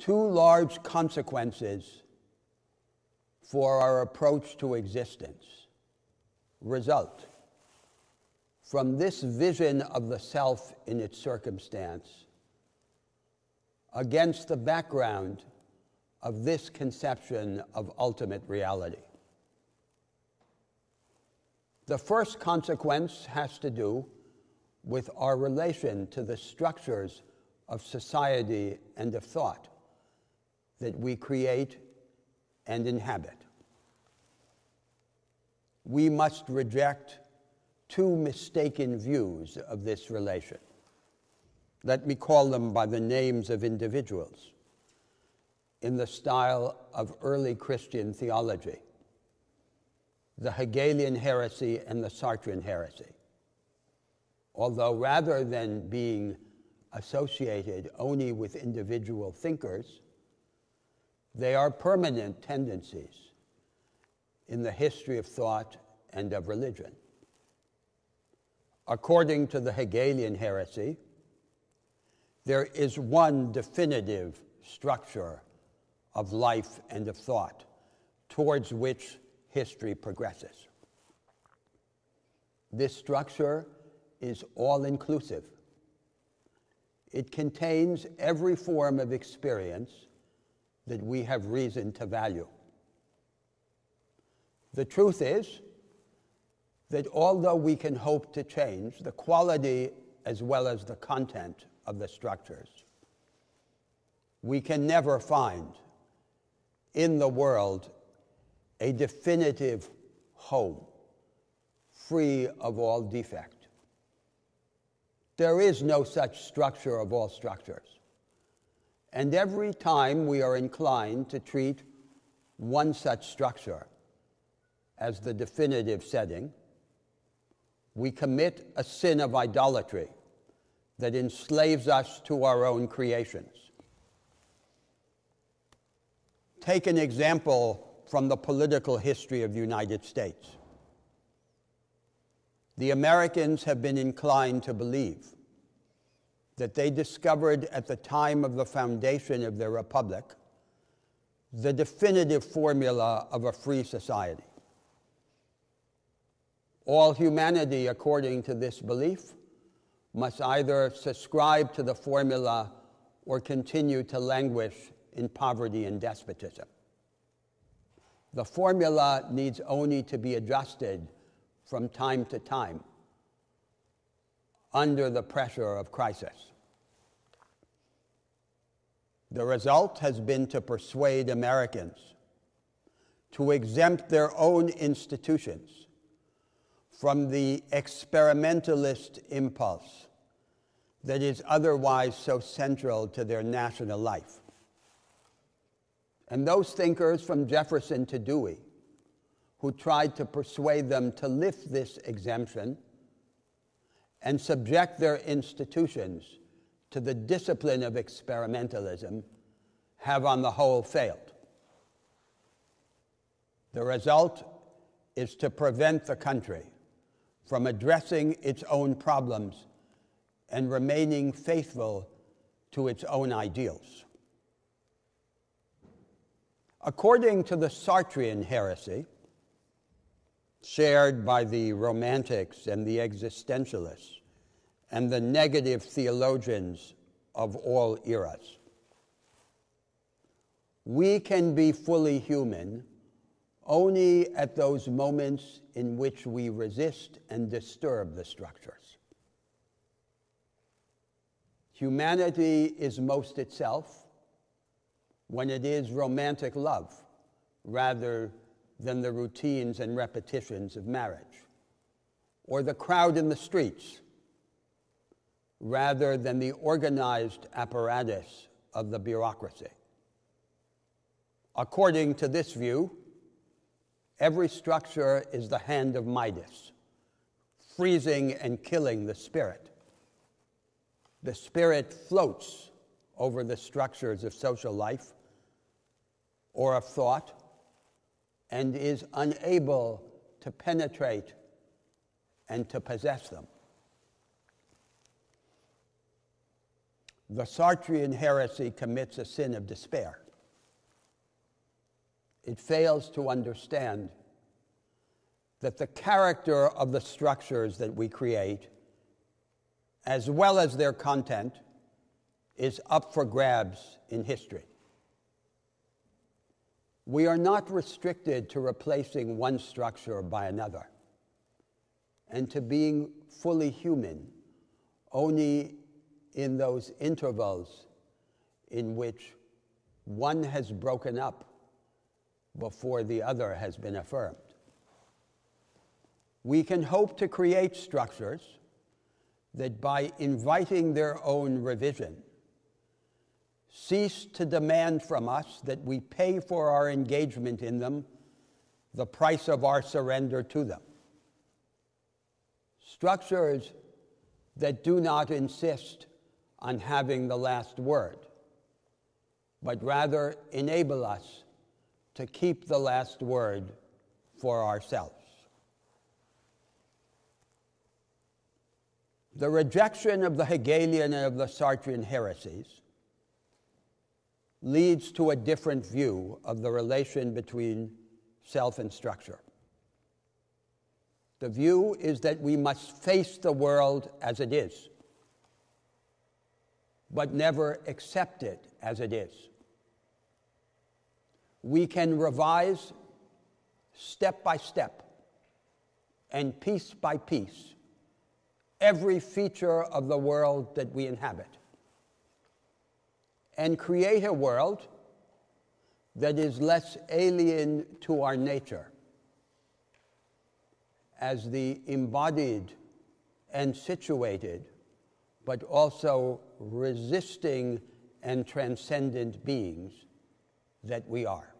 two large consequences for our approach to existence result from this vision of the self in its circumstance against the background of this conception of ultimate reality. The first consequence has to do with our relation to the structures of society and of thought that we create and inhabit. We must reject two mistaken views of this relation. Let me call them by the names of individuals in the style of early Christian theology, the Hegelian heresy and the Sartrean heresy. Although rather than being associated only with individual thinkers, they are permanent tendencies in the history of thought and of religion. According to the Hegelian heresy, there is one definitive structure of life and of thought towards which history progresses. This structure is all-inclusive. It contains every form of experience that we have reason to value. The truth is that although we can hope to change the quality as well as the content of the structures, we can never find in the world a definitive home free of all defect. There is no such structure of all structures. And every time we are inclined to treat one such structure as the definitive setting, we commit a sin of idolatry that enslaves us to our own creations. Take an example from the political history of the United States. The Americans have been inclined to believe that they discovered at the time of the foundation of their republic the definitive formula of a free society. All humanity, according to this belief, must either subscribe to the formula or continue to languish in poverty and despotism. The formula needs only to be adjusted from time to time under the pressure of crisis. The result has been to persuade Americans to exempt their own institutions from the experimentalist impulse that is otherwise so central to their national life. And those thinkers from Jefferson to Dewey, who tried to persuade them to lift this exemption and subject their institutions to the discipline of experimentalism, have on the whole failed. The result is to prevent the country from addressing its own problems and remaining faithful to its own ideals. According to the Sartrean heresy, shared by the Romantics and the Existentialists and the negative theologians of all eras, we can be fully human only at those moments in which we resist and disturb the structures. Humanity is most itself when it is romantic love rather than the routines and repetitions of marriage, or the crowd in the streets rather than the organized apparatus of the bureaucracy. According to this view, every structure is the hand of Midas, freezing and killing the spirit. The spirit floats over the structures of social life or of thought, and is unable to penetrate and to possess them. the Sartrean heresy commits a sin of despair. It fails to understand that the character of the structures that we create, as well as their content, is up for grabs in history. We are not restricted to replacing one structure by another, and to being fully human only in those intervals in which one has broken up before the other has been affirmed. We can hope to create structures that, by inviting their own revision, cease to demand from us that we pay for our engagement in them the price of our surrender to them. Structures that do not insist on having the last word, but rather enable us to keep the last word for ourselves. The rejection of the Hegelian and of the Sartrean heresies leads to a different view of the relation between self and structure. The view is that we must face the world as it is, but never accept it as it is. We can revise step by step and piece by piece every feature of the world that we inhabit, and create a world that is less alien to our nature, as the embodied and situated, but also resisting and transcendent beings that we are.